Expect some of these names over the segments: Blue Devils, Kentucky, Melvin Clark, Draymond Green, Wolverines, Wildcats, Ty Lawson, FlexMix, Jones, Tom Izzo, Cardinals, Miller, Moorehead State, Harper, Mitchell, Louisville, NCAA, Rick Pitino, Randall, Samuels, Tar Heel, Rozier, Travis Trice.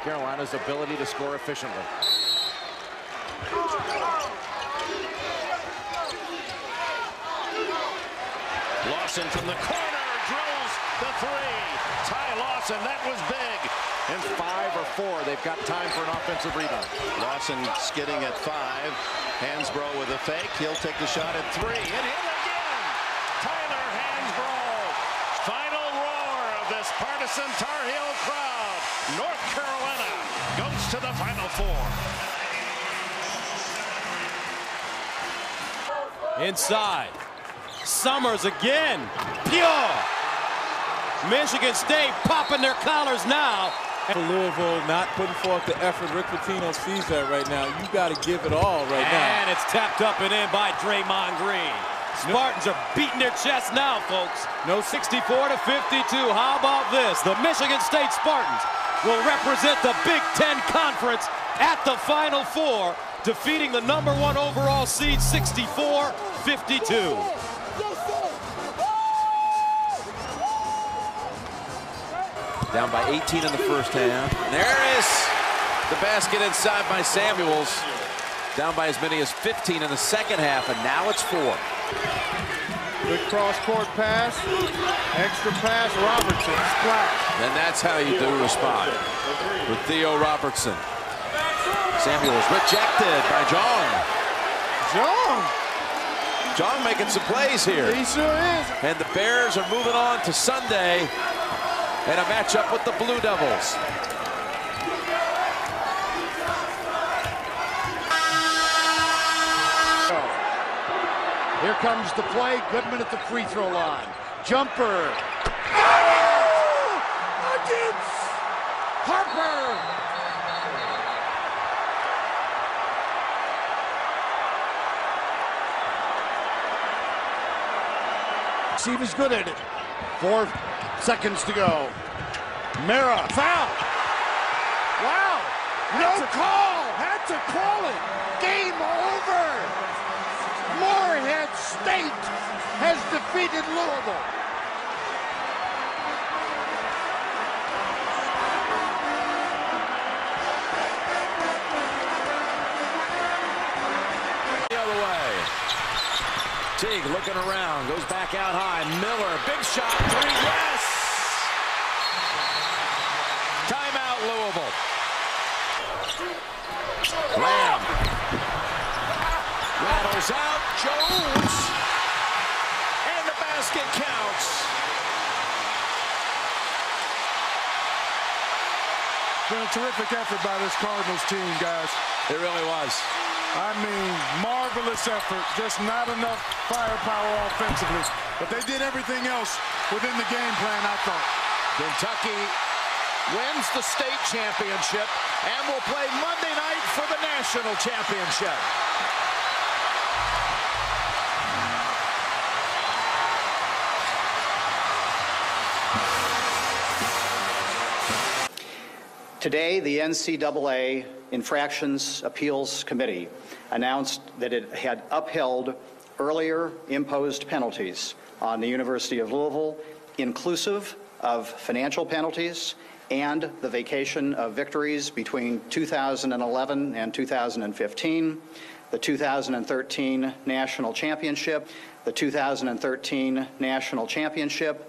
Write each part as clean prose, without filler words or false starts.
Carolina's ability to score efficiently. Lawson from the corner drills the three. Ty Lawson, that was big. And 5 or 4, they've got time for an offensive rebound. Lawson skidding at 5. Hansbrough with a fake. He'll take the shot at 3. And hit again. Tyler Hansbrough. Final roar of this partisan Tar Heel crowd. North Carolina goes to the Final Four. Inside. Summers again. Pure. Michigan State popping their collars now. Louisville not putting forth the effort. Rick Pitino sees that right now. You got to give it all right now. And it's tapped up and in by Draymond Green. Spartans are beating their chests now, folks. No 64 to 52. How about this? The Michigan State Spartans will represent the Big Ten Conference at the Final Four, defeating the #1 overall seed 64-52. Down by 18 in the first half. There is the basket inside by Samuels. Down by as many as 15 in the second half, and now it's 4. Good cross-court pass, extra pass, Robertson, splash. And that's how you do respond with Theo Robertson. Samuels rejected by Jones. John making some plays here. He sure is. And the Bears are moving on to Sunday and a matchup with the Blue Devils. Here comes the play. Goodman at the free throw line. Jumper. Harper. He was good at it. 4 seconds to go. Mara, foul. Wow. No call. Had to call it. Game over. Moorhead State has defeated Louisville. Teague looking around, goes back out high. Miller, big shot, 3, yes! Timeout, Louisville. Lamb. Rattles out, Jones. And the basket counts. Been a terrific effort by this Cardinals team, guys. It really was. I mean, marvelous effort, just not enough firepower offensively. But they did everything else within the game plan, I thought. Kentucky wins the state championship and will play Monday night for the national championship. Today, the NCAA Infractions Appeals Committee announced that it had upheld earlier imposed penalties on the University of Louisville, inclusive of financial penalties and the vacation of victories between 2011 and 2015, the 2013 National Championship, the 2013 National Championship,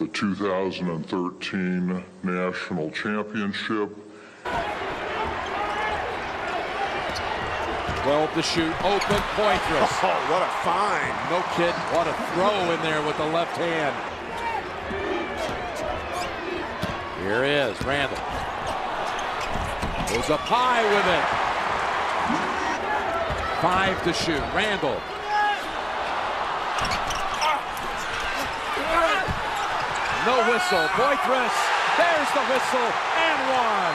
the 2013 National Championship. Well, the shoot, open, Poitras. Oh, what a find. No kid, what a throw in there with the left hand. Here is Randall. Goes up high with it. 5 to shoot, Randall. No whistle, Poitras, there's the whistle, and 1.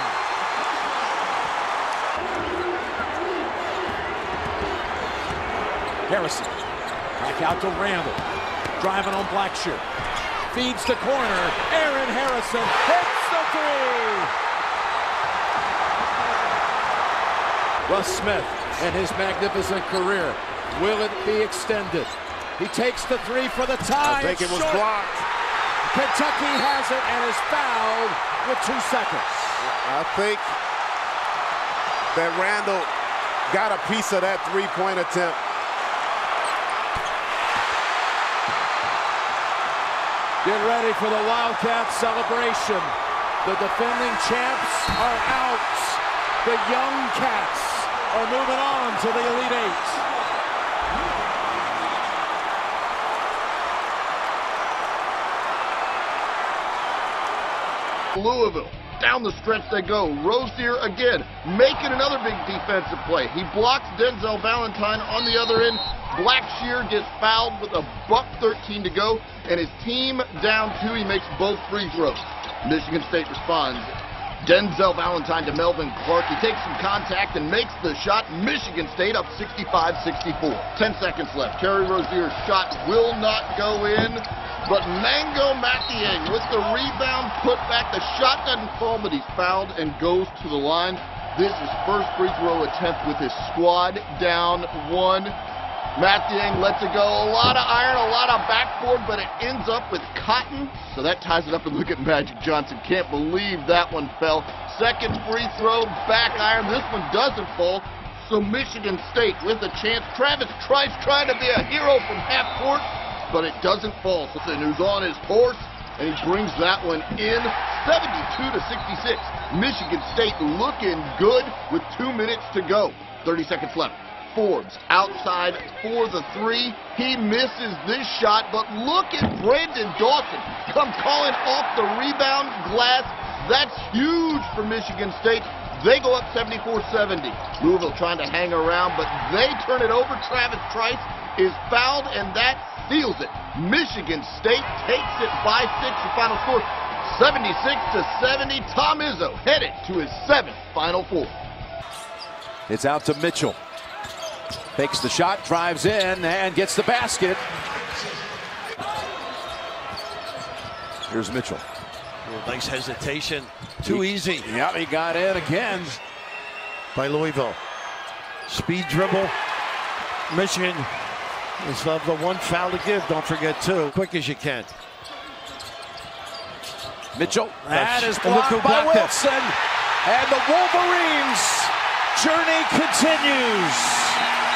Harrison, back out to Randall, driving on Blackshear, feeds the corner, Aaron Harrison hits the 3! Russ Smith and his magnificent career, will it be extended? He takes the 3 for the tie, I think it was blocked. Kentucky has it and is fouled with 2 seconds. I think that Randall got a piece of that three-point attempt. Get ready for the Wildcats celebration. The defending champs are out. The young Cats are moving on to the Elite Eight. Louisville, down the stretch they go. Rozier again, making another big defensive play. He blocks Denzel Valentine on the other end. Blackshear gets fouled with a buck 13 to go, and his team down two. He makes both free throws. Michigan State responds. Denzel Valentine to Melvin Clark. He takes some contact and makes the shot. Michigan State up 65-64. 10 seconds left. Terry Rozier's shot will not go in, but Mangok Mathiang with the rebound, put back. The shot doesn't fall, but he's fouled and goes to the line. This is first free throw attempt with his squad down one. Mathiang lets it go. A lot of iron, a lot of backboard, but it ends up with Cotton. So that ties it up, and look at Magic Johnson. Can't believe that one fell. Second free throw, back iron. This one doesn't fall. So Michigan State with a chance. Travis Trice trying to be a hero from half court, but it doesn't fall. So he's on his horse, and he brings that one in. 72-66. Michigan State looking good with 2 minutes to go. 30 seconds left. Forbes outside for the three. He misses this shot, but look at Brandon Dawson come calling off the rebound glass. That's huge for Michigan State. They go up 74-70. Louisville trying to hang around, but they turn it over. Travis Trice is fouled, and that seals it. Michigan State takes it by 6. The final score, 76-70. Tom Izzo headed to his 7th Final Four. It's out to Mitchell. Takes the shot, drives in, and gets the basket. Here's Mitchell. Oh, nice hesitation. Too easy. Yeah, he got in again by Louisville. Speed dribble. Michigan is the one foul to give. Don't forget, too. Quick as you can. Mitchell. That is blocked by Wilson. And the Wolverines' journey continues.